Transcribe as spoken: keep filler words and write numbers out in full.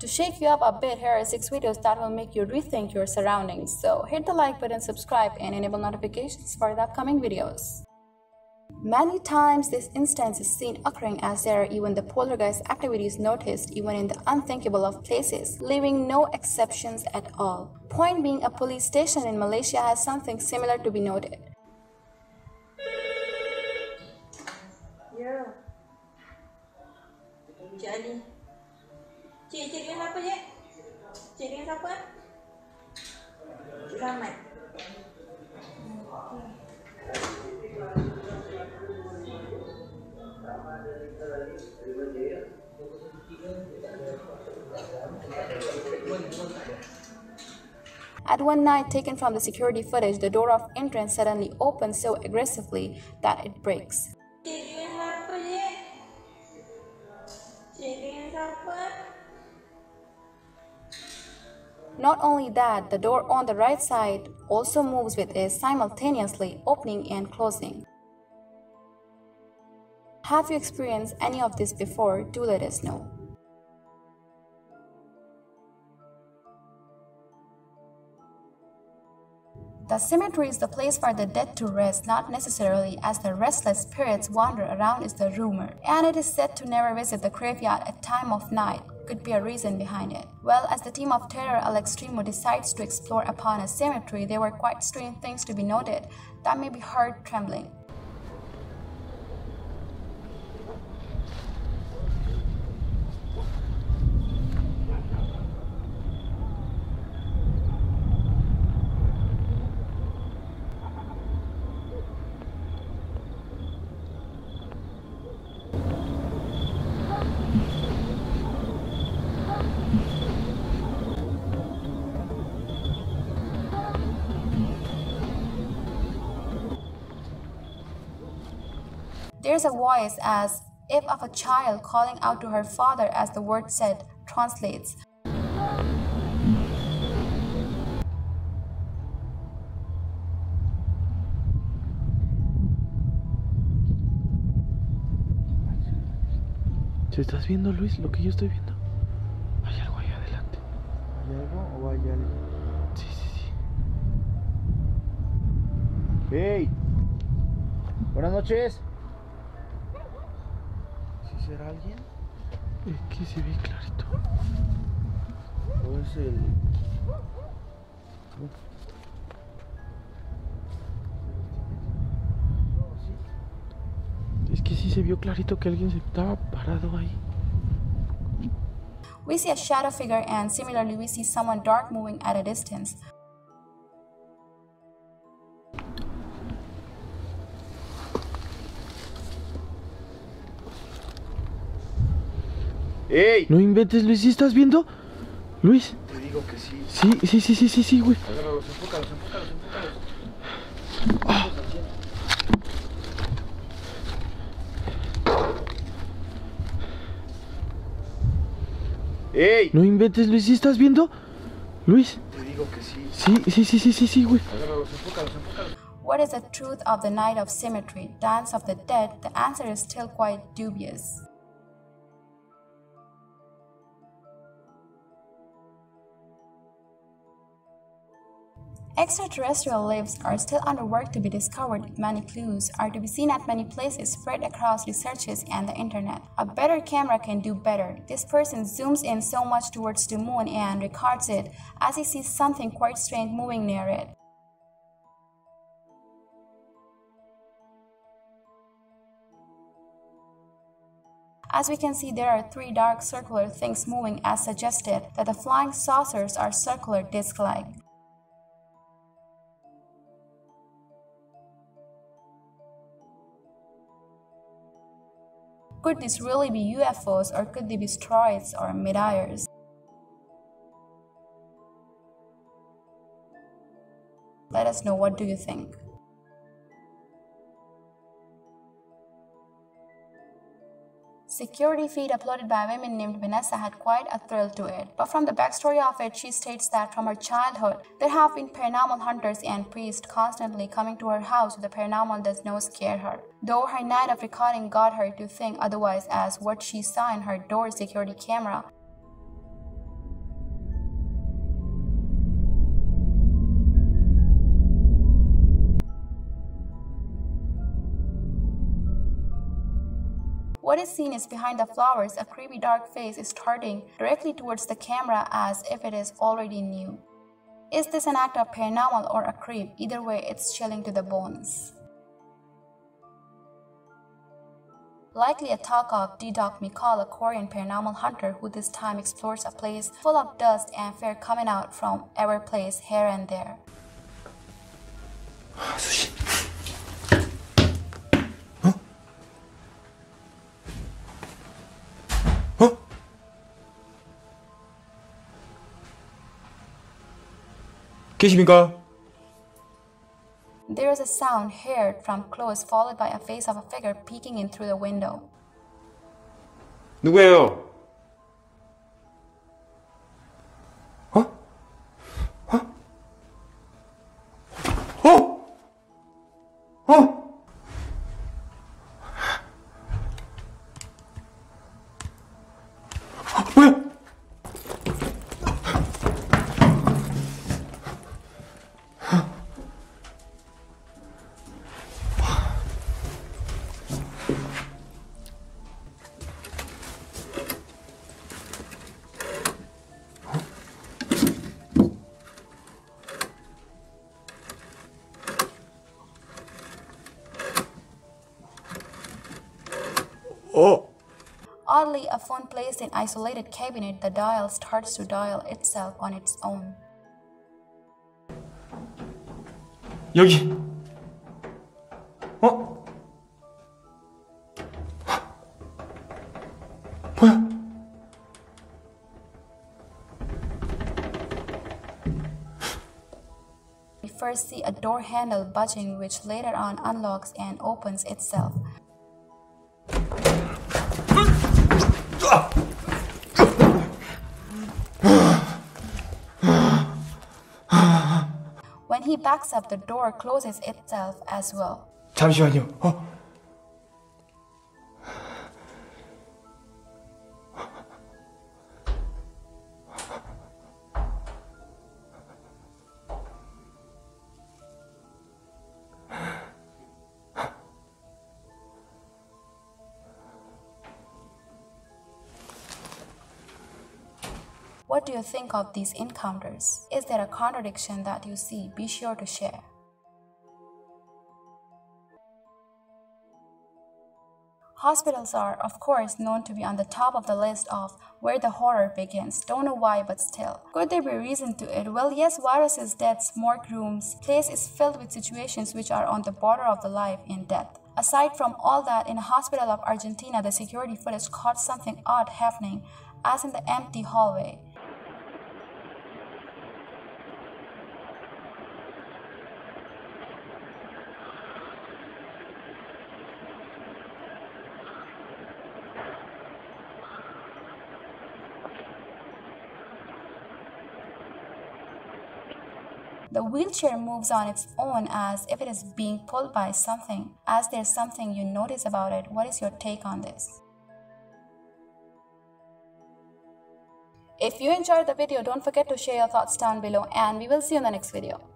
To shake you up a bit, here are six videos that will make you rethink your surroundings. So hit the like button, subscribe, and enable notifications for the upcoming videos. Many times this instance is seen occurring as there are even the poltergeist activities noticed even in the unthinkable of places, leaving no exceptions at all. Point being, a police station in Malaysia has something similar to be noted. Ya. Cik Ali. Cik, cik dengan siapa, Cik? Cik dengan siapa? Cik Rahmat. At one night, taken from the security footage, the door of entrance suddenly opens so aggressively that it breaks. Not only that, the door on the right side also moves with a simultaneously opening and closing. Have you experienced any of this before? Do let us know. The cemetery is the place for the dead to rest, not necessarily as the restless spirits wander around is the rumor, and it is said to never visit the graveyard at time of night. Could be a reason behind it. Well, as the team of terror Al Extremo decides to explore upon a cemetery, there were quite strange things to be noted that may be heard trembling. There's a voice as if of a child calling out to her father, as the word said translates. ¿Estás viendo, Luis, lo que yo estoy viendo? Hay algo allá adelante. ¿Hay algo o hay algo? Sí, sí, sí. Hey. Buenas noches. ¿Será alguien? Aquí se ve clarito. ¿O es el...? ¿No? Es que sí se vio clarito que alguien se estaba parado ahí. We see a shadow figure, and similarly we see someone dark moving at a distance. ¡Ey! No inventes, Luis, ¿sí estás viendo? Luis. Te digo que sí. Sí, sí, sí, sí, sí, sí, güey. Agárralos, enfócalos, enfócalos, enfócalos. Ah. ¡Ey! No inventes, Luis, ¿sí estás viendo? Luis. Te digo que sí. Sí, sí, sí, sí, sí, sí, güey. Agárralos, enfócalos, enfócalos. What is the truth of the night of cemetery, dance of the dead? The answer is still quite dubious. Extraterrestrial lives are still under work to be discovered. Many clues are to be seen at many places spread across researches and the internet. A better camera can do better. This person zooms in so much towards the moon and records it as he sees something quite strange moving near it. As we can see, there are three dark circular things moving, as suggested that the flying saucers are circular disc-like. Could this really be U F Os, or could they be asteroids or mid-airs? Let us know, what do you think? Security feed uploaded by a woman named Vanessa had quite a thrill to it, but from the backstory of it, she states that from her childhood, there have been paranormal hunters and priests constantly coming to her house, so the paranormal does not scare her. Though her night of recording got her to think otherwise, as what she saw in her door security camera What is seen is behind the flowers, a creepy dark face is starting directly towards the camera as if it is already new. Is this an act of paranormal or a creep? Either way, it's chilling to the bones. Likely a talk of D-Doc Mikal, a Korean paranormal hunter who this time explores a place full of dust and fire coming out from every place here and there. There is a sound heard from close, followed by a face of a figure peeking in through the window. 누구예요? 어? 어? 어? 어? Oh. Oddly, a phone placed in isolated cabinet, the dial starts to dial itself on its own. 여기. 어? 뭐야? We first see a door handle budging, which later on unlocks and opens itself. When he backs up, the door closes itself as well. 잠시만요. 어? What do you think of these encounters? Is there a contradiction that you see? Be sure to share. Hospitals are, of course, known to be on the top of the list of where the horror begins. Don't know why, but still. Could there be a reason to it? Well, yes, viruses, deaths, morgue rooms, place is filled with situations which are on the border of the life and death. Aside from all that, in a hospital of Argentina, the security footage caught something odd happening, as in the empty hallway. The wheelchair moves on its own as if it is being pulled by something. As there's something you notice about it, what is your take on this? If you enjoyed the video, don't forget to share your thoughts down below, and we will see you in the next video.